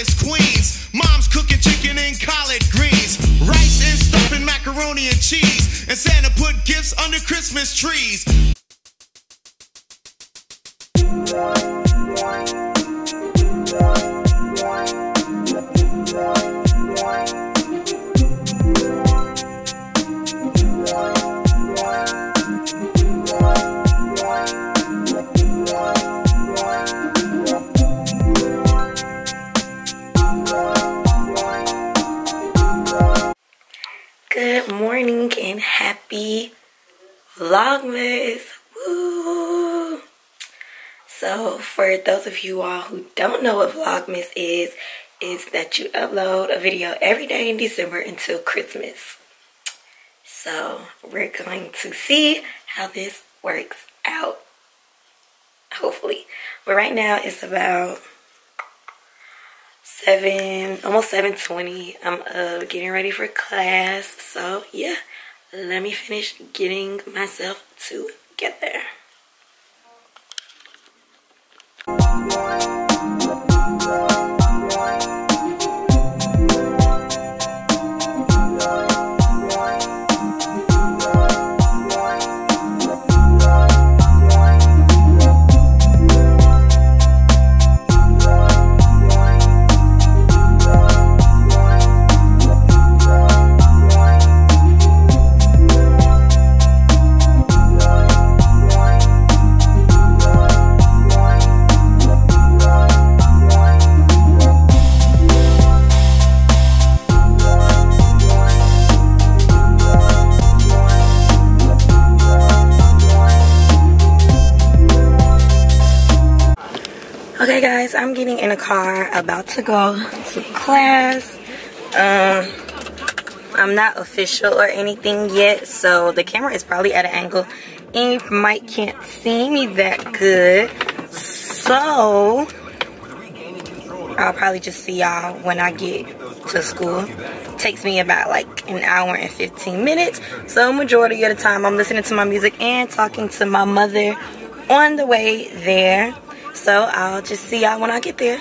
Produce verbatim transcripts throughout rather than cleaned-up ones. Hollis, Queens. Mom's cooking chicken and collard greens, rice and stuffing, macaroni and cheese. And Santa put gifts under Christmas trees. Good morning and happy Vlogmas. Woo. So for those of you all who don't know what Vlogmas is, is that you upload a video every day in December until Christmas. So we're going to see how this works out, hopefully. But right now it's about seven, almost seven twenty. I'm uh, getting ready for class. So yeah, let me finish getting myself together. Okay guys, I'm getting in a car, about to go to class. Um, I'm not official or anything yet, so the camera is probably at an angle and you might can't see me that good. So, I'll probably just see y'all when I get to school. It takes me about like an hour and fifteen minutes. So, majority of the time I'm listening to my music and talking to my mother on the way there. So I'll just see y'all when I get there.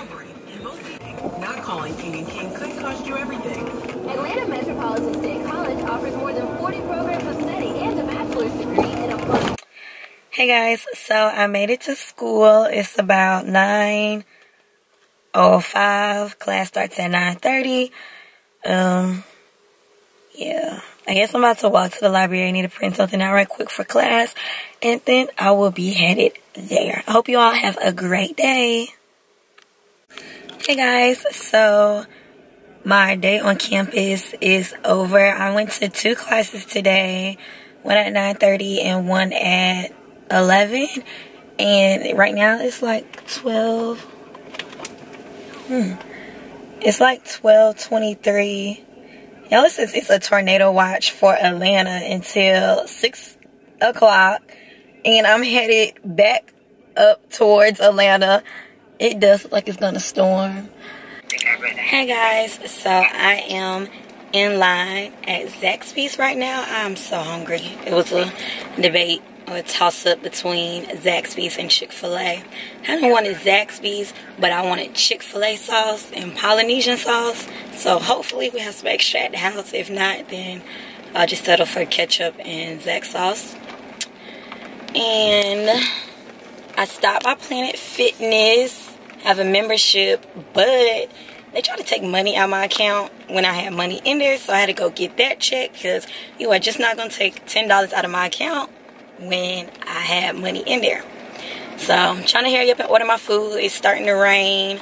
Not calling King and King could cost you everything. Atlanta Metropolitan State College offers more than forty programs of study and a bachelor's degree in applying. Hey guys, so I made it to school. It's about nine oh five. Class starts at nine thirty. Um, yeah. I guess I'm about to walk to the library. I need to print something out right quick for class. And then I will be headed there. I hope you all have a great day. Hey guys, so my day on campus is over. I went to two classes today. One at nine thirty and one at eleven. And right now it's like twelve. Hmm. It's like twelve twenty-three. Y'all, this is it's a tornado watch for Atlanta until six o'clock. And I'm headed back up towards Atlanta. It does look like it's gonna storm. Hey guys, so I am in line at Zaxby's right now. I'm so hungry. It was a debate or a toss-up between Zaxby's and Chick-fil-A. I don't want Zaxby's, but I wanted Chick-fil-A sauce and Polynesian sauce. So hopefully we have some extra at the house. If not, then I'll just settle for ketchup and Zax sauce. And I stopped by Planet Fitness. I have a membership, but they tried to take money out of my account when I had money in there. So I had to go get that check because you are just not going to take ten dollars out of my account when I had money in there. So I'm trying to hurry up and order my food. It's starting to rain.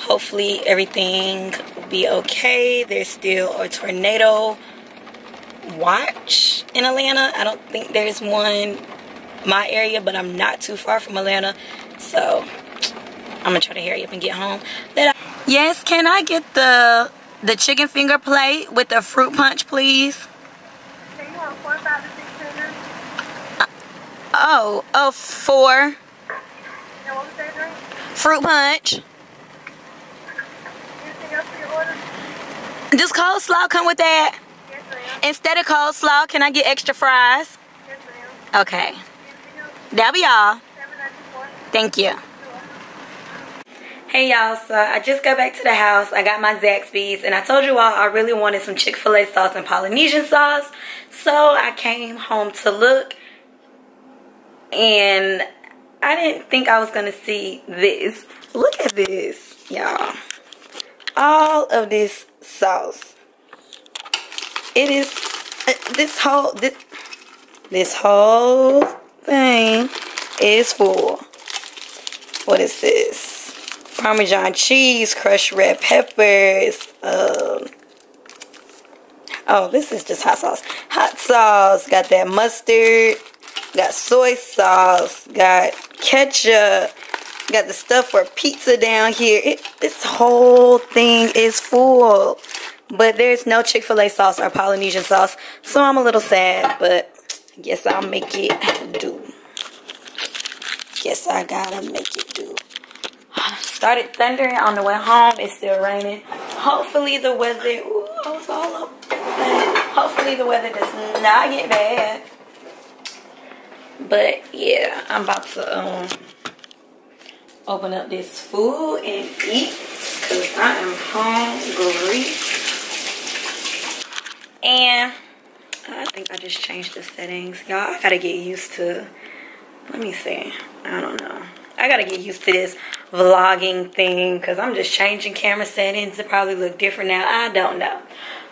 Hopefully everything will be okay. There's still a tornado watch in Atlanta. I don't think there's one my area, but I'm not too far from Atlanta. So I'm gonna try to hurry up and get home. Then I yes, can I get the the chicken finger plate with the fruit punch, please? Do you want four, five, and six fingers? Oh, oh, four. And what was that drink? Fruit punch. Anything else for your order? Does coleslaw come with that? Yes, ma'am. Instead of coleslaw, can I get extra fries? Yes, ma'am. Okay. Anything else? That'll be all. Thank you. Hey y'all, so I just got back to the house. I got my Zaxby's and I told you all I really wanted some Chick-fil-A sauce and Polynesian sauce. So I came home to look and I didn't think I was gonna see this. Look at this, y'all. All of this sauce. It is this whole this this whole thing is full. What is this? Parmesan cheese, crushed red peppers. Um, oh, this is just hot sauce. Hot sauce. Got that mustard. Got soy sauce. Got ketchup. Got the stuff for pizza down here. It, this whole thing is full. But there's no Chick-fil-A sauce or Polynesian sauce. So I'm a little sad, but I guess I'll make it do. Guess I gotta make it do. Started thundering on the way home. It's still raining. Hopefully the weather... Ooh, I was all up. Hopefully the weather does not get bad. But yeah, I'm about to um, open up this food and eat. Because I am hungry. And I think I just changed the settings. Y'all, I gotta get used to... Let me see. I don't know. I gotta get used to this vlogging thing because I'm just changing camera settings to probably look different now. I don't know.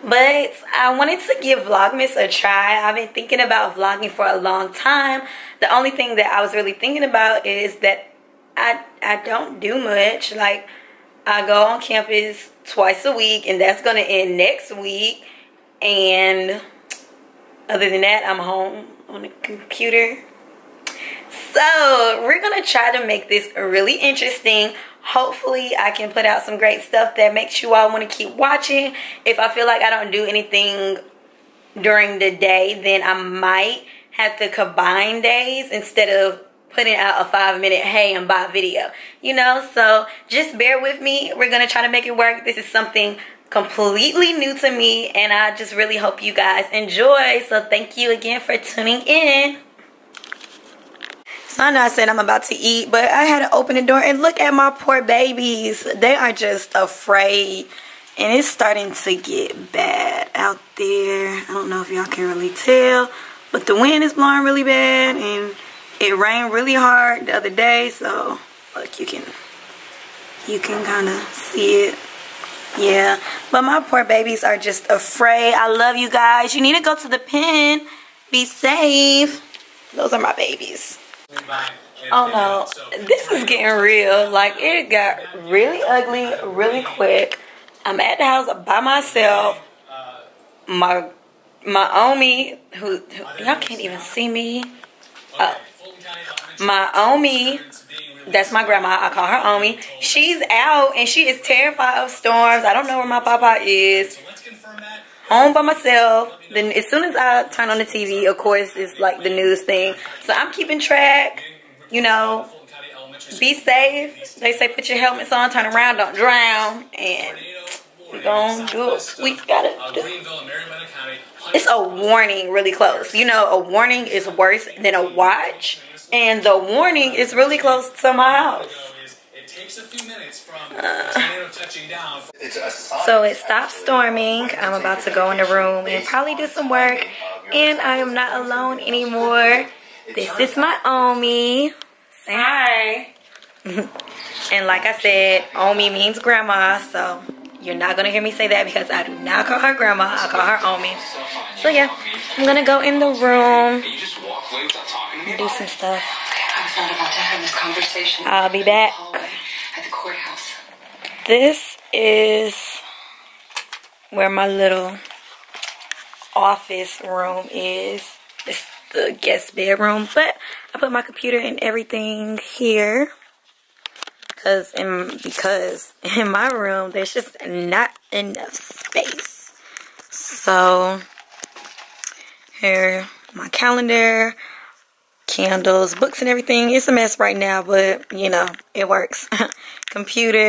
But I wanted to give Vlogmas a try. I've been thinking about vlogging for a long time. The only thing that I was really thinking about is that I, I don't do much. Like, I go on campus twice a week and that's gonna end next week. And other than that, I'm home on the computer. So we're gonna try to make this really interesting. Hopefully I can put out some great stuff that makes you all want to keep watching. If I feel like I don't do anything during the day, then I might have to combine days instead of putting out a five minute hey and bye video, you know. So just bear with me. We're gonna try to make it work. This is something completely new to me and I just really hope you guys enjoy. So thank you again for tuning in. So I know I said I'm about to eat, but I had to open the door and look at my poor babies. They are just afraid. And it's starting to get bad out there. I don't know if y'all can really tell, but the wind is blowing really bad and it rained really hard the other day. So look, you can you can kind of see it. Yeah, but my poor babies are just afraid. I love you guys. You need to go to the pen. Be safe. Those are my babies. Oh no, this is getting real. Like, it got really ugly really quick. I'm at the house by myself. My my Omi, who, who y'all can't even see me. Uh, my Omi, that's my grandma. I call her Omi. She's out and she is terrified of storms. I don't know where my papa is. Home by myself. Then as soon as I turn on the T V, of course, it's like the news thing. So I'm keeping track, you know. Be safe. They say put your helmets on, turn around, don't drown, and we're gonna do what we gotta do. It's a warning really close. You know, a warning is worse than a watch, and the warning is really close to my house. A few minutes from tornado touching down. So it stopped storming. I'm about to go in the room and probably do some work. And I am not alone anymore. This is my Omi. Say hi. And like I said, Omi means grandma. So you're not going to hear me say that because I do not call her grandma. I call her Omi. So yeah, I'm going to go in the room and do some stuff. I'm not about to have this conversation. I'll be back. At the courthouse. This is where my little office room is. It's the guest bedroom, but I put my computer and everything here because in because in my room there's just not enough space. So here, my calendar, candles, books and everything. It's a mess right now, but you know, it works. Computer.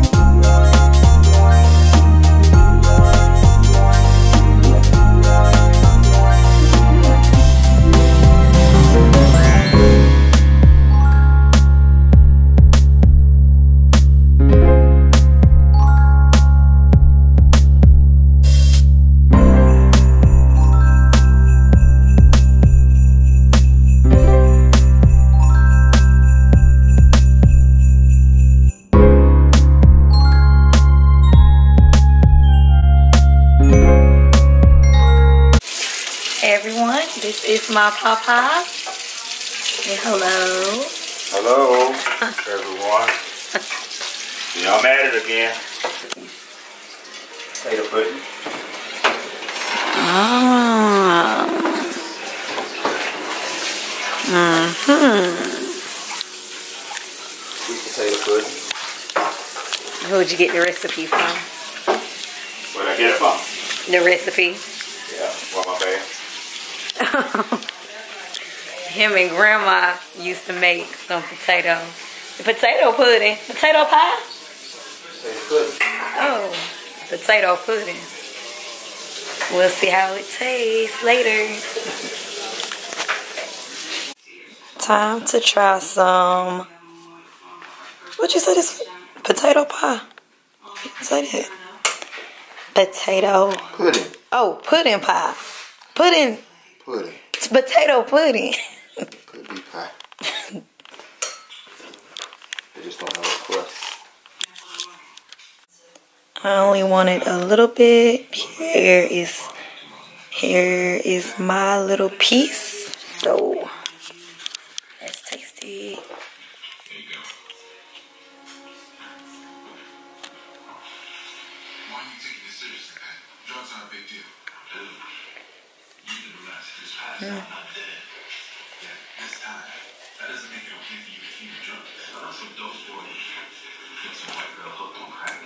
This is my papa. Say hello. Hello, everyone. Yeah, I'm at it again. Potato pudding. Ah. Mm-hmm. Sweet potato pudding. Who'd you get the recipe from? Where'd I get it from? The recipe? Yeah, from my bag. Him and grandma used to make some potato. The potato pudding. Potato pie? Potato pudding. Oh, potato pudding. We'll see how it tastes later. Time to try some. What'd you say this? Potato pie? Say that. Potato pudding. Oh, pudding pie. Pudding. Pudding. It's potato pudding. Could be pie. They just don't have a crust. I only wanted a little bit. Here is here is my little piece. So let's taste it. Mm.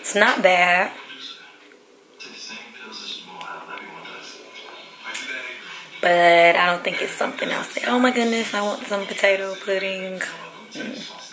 It's not bad. But I don't think it's something I'll say, oh my goodness, I want some potato pudding. Mm.